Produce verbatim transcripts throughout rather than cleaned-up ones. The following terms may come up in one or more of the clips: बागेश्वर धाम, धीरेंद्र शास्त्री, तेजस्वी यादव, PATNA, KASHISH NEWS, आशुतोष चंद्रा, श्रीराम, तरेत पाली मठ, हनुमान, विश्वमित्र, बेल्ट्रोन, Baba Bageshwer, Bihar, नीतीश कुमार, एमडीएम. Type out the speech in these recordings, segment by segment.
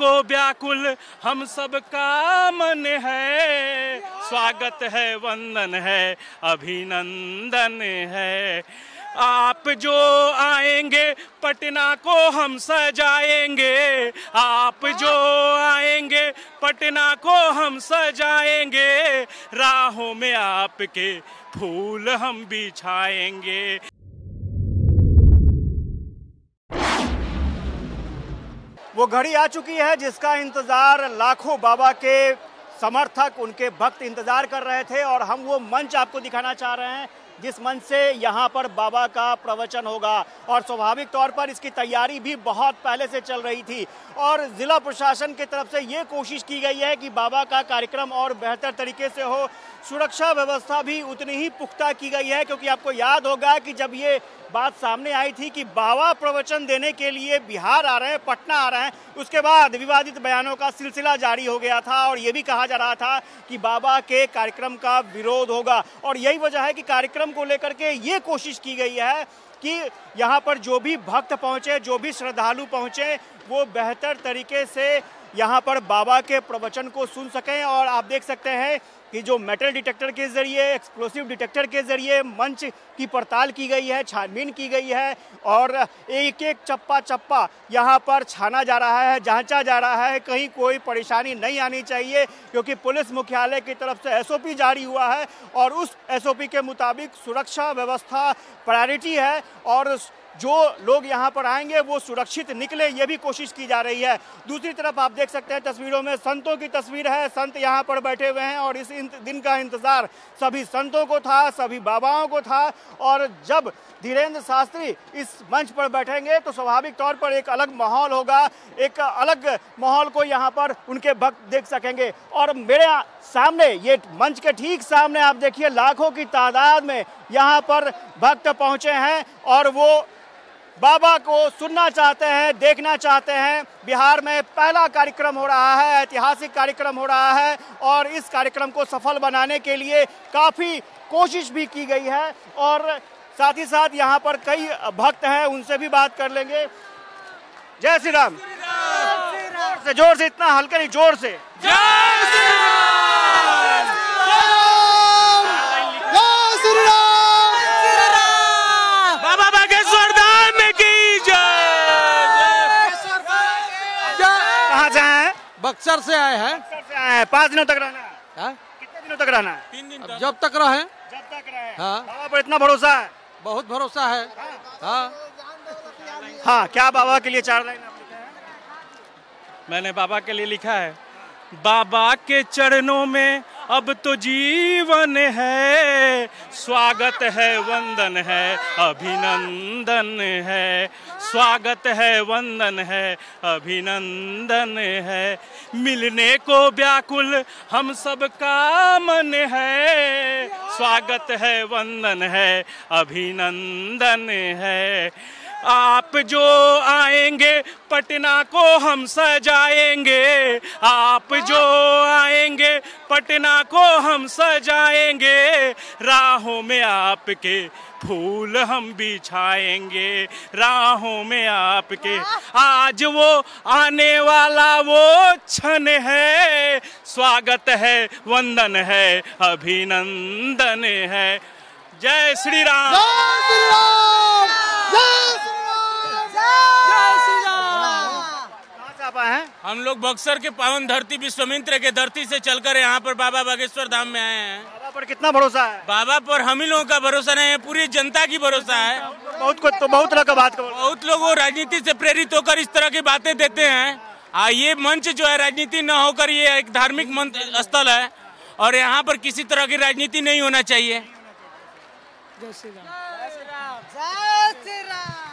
को व्याकुल हम सब का मन है, स्वागत है, वंदन है, अभिनंदन है। आप जो आएंगे पटना को हम सजाएंगे, आप जो आएंगे पटना को हम सजाएंगे, राहों में आपके फूल हम बिछाएंगे। वो घड़ी आ चुकी है जिसका इंतजार लाखों बाबा के समर्थक, उनके भक्त इंतजार कर रहे थे और हम वो मंच आपको दिखाना चाह रहे हैं जिस मंच से यहाँ पर बाबा का प्रवचन होगा। और स्वाभाविक तौर पर इसकी तैयारी भी बहुत पहले से चल रही थी और ज़िला प्रशासन की तरफ से ये कोशिश की गई है कि बाबा का कार्यक्रम और बेहतर तरीके से हो। सुरक्षा व्यवस्था भी उतनी ही पुख्ता की गई है, क्योंकि आपको याद होगा कि जब ये बात सामने आई थी कि बाबा प्रवचन देने के लिए बिहार आ रहे हैं, पटना आ रहे हैं, उसके बाद विवादित बयानों का सिलसिला जारी हो गया था और ये भी कहा जा रहा था कि बाबा के कार्यक्रम का विरोध होगा। और यही वजह है कि कार्यक्रम को लेकर के ये कोशिश की गई है कि यहाँ पर जो भी भक्त पहुँचे, जो भी श्रद्धालु पहुँचे, वो बेहतर तरीके से यहाँ पर बाबा के प्रवचन को सुन सकें। और आप देख सकते हैं कि जो मेटल डिटेक्टर के जरिए, एक्सप्लोसिव डिटेक्टर के जरिए मंच की पड़ताल की गई है, छानबीन की गई है और एक एक चप्पा चप्पा यहाँ पर छाना जा रहा है, जांचा जा रहा है, कहीं कोई परेशानी नहीं आनी चाहिए, क्योंकि पुलिस मुख्यालय की तरफ से एस ओ पी जारी हुआ है और उस एस ओ पी के मुताबिक सुरक्षा व्यवस्था प्रायोरिटी है और जो लोग यहाँ पर आएंगे वो सुरक्षित निकले, ये भी कोशिश की जा रही है। दूसरी तरफ आप देख सकते हैं तस्वीरों में संतों की तस्वीर है, संत यहाँ पर बैठे हुए हैं और इस दिन का इंतज़ार सभी संतों को था, सभी बाबाओं को था। और जब धीरेंद्र शास्त्री इस मंच पर बैठेंगे तो स्वाभाविक तौर पर एक अलग माहौल होगा, एक अलग माहौल को यहाँ पर उनके भक्त देख सकेंगे। और मेरे सामने, ये मंच के ठीक सामने आप देखिए लाखों की तादाद में यहाँ पर भक्त पहुँचे हैं और वो बाबा को सुनना चाहते हैं, देखना चाहते हैं। बिहार में पहला कार्यक्रम हो रहा है, ऐतिहासिक कार्यक्रम हो रहा है और इस कार्यक्रम को सफल बनाने के लिए काफ़ी कोशिश भी की गई है। और साथ ही साथ यहाँ पर कई भक्त हैं, उनसे भी बात कर लेंगे। जय श्री राम। जोर से, जोर से, इतना हल्का नहीं, जोर से। बक्सर से आए हैं, है। पाँच दिनों तक रहना है। कितने दिनों तक रहना है? तीन दिन तक। जब तक रहे, जब तक रहे। हाँ। बाबा पर इतना भरोसा है? बहुत भरोसा है। हाँ, हाँ।, हाँ। क्या बाबा के लिए चार लाइन आप लिखे हैं? मैंने बाबा के लिए लिखा है, बाबा के चरणों में अब तो जीवन है, स्वागत है, वंदन है, अभिनंदन है, स्वागत है, वंदन है, अभिनंदन है, मिलने को व्याकुल हम सब का मन है, स्वागत है, वंदन है, अभिनंदन है, आप जो आएंगे पटना को हम सजाएंगे, आप जो आएंगे पटना को हम सजाएंगे, राहों में आपके फूल हम बिछाएंगे, राहों में आपके। आज वो आने वाला वो क्षण है, स्वागत है, वंदन है, अभिनंदन है। जय श्री राम। है? हम लोग बक्सर के पावन धरती, विश्वमित्र के धरती से चलकर यहाँ पर बाबा बागेश्वर धाम में आए हैं। बाबा पर कितना भरोसा है? बाबा पर हम ही लोगों का भरोसा नहीं है, पूरी जनता की भरोसा है। बहुत को, तो बहुत लोग बात बहुत लोग राजनीति से प्रेरित होकर इस तरह की बातें देते हैं। आ, ये मंच जो है राजनीति न होकर ये एक धार्मिक स्थल है और यहाँ पर किसी तरह की राजनीति नहीं होना चाहिए।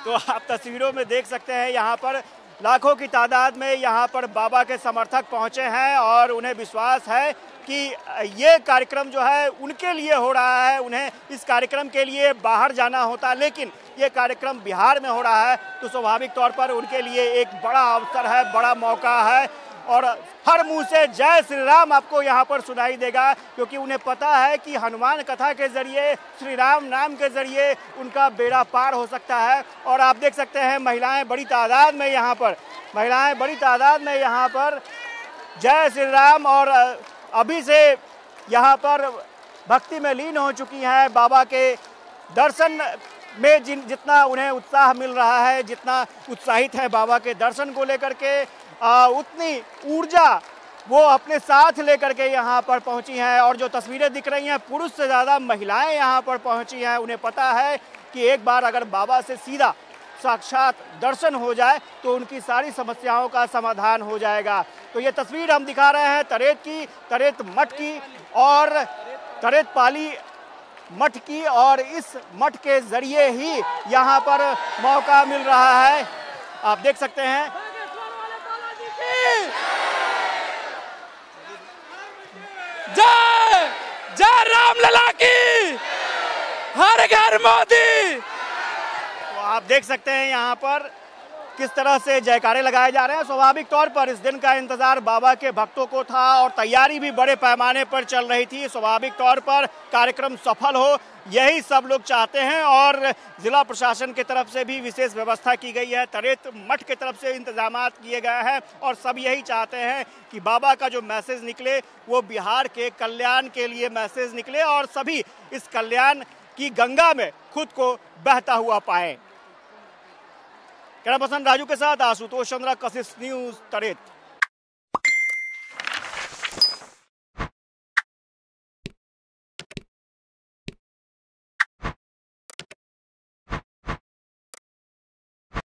तो आप तस्वीरों में देख सकते हैं यहाँ पर लाखों की तादाद में यहाँ पर बाबा के समर्थक पहुँचे हैं और उन्हें विश्वास है कि ये कार्यक्रम जो है उनके लिए हो रहा है। उन्हें इस कार्यक्रम के लिए बाहर जाना होता है, लेकिन ये कार्यक्रम बिहार में हो रहा है तो स्वाभाविक तौर पर उनके लिए एक बड़ा अवसर है, बड़ा मौका है। और हर मुंह से जय श्री राम आपको यहाँ पर सुनाई देगा, क्योंकि उन्हें पता है कि हनुमान कथा के जरिए, श्री राम नाम के जरिए उनका बेड़ा पार हो सकता है। और आप देख सकते हैं महिलाएं बड़ी तादाद में यहाँ पर महिलाएं बड़ी तादाद में यहाँ पर जय श्री राम और अभी से यहाँ पर भक्ति में लीन हो चुकी हैं। बाबा के दर्शन में जिन जितना उन्हें उत्साह मिल रहा है, जितना उत्साहित है बाबा के दर्शन को लेकर के, आ, उतनी ऊर्जा वो अपने साथ लेकर के यहाँ पर पहुँची हैं। और जो तस्वीरें दिख रही हैं, पुरुष से ज़्यादा महिलाएं यहाँ पर पहुँची हैं। उन्हें पता है कि एक बार अगर बाबा से सीधा साक्षात दर्शन हो जाए तो उनकी सारी समस्याओं का समाधान हो जाएगा। तो ये तस्वीर हम दिखा रहे हैं तरेत की, तरेत मठ की और तरेत पाली मठ की, और इस मठ के जरिए ही यहाँ पर मौका मिल रहा है। आप देख सकते हैं जय जय रामलला की, हर घर मोदी। तो आप देख सकते हैं यहाँ पर किस तरह से जयकारे लगाए जा रहे हैं। स्वाभाविक तौर पर इस दिन का इंतजार बाबा के भक्तों को था और तैयारी भी बड़े पैमाने पर चल रही थी। स्वाभाविक तौर पर कार्यक्रम सफल हो यही सब लोग चाहते हैं और जिला प्रशासन की तरफ से भी विशेष व्यवस्था की गई है। तरेत मठ की तरफ से इंतजाम किए गए हैं और सब यही चाहते हैं कि बाबा का जो मैसेज निकले वो बिहार के कल्याण के लिए मैसेज निकले और सभी इस कल्याण की गंगा में खुद को बहता हुआ पाए। कैमरा पर्सन राजू के साथ आशुतोष चंद्रा, कशिश न्यूज, तरेत।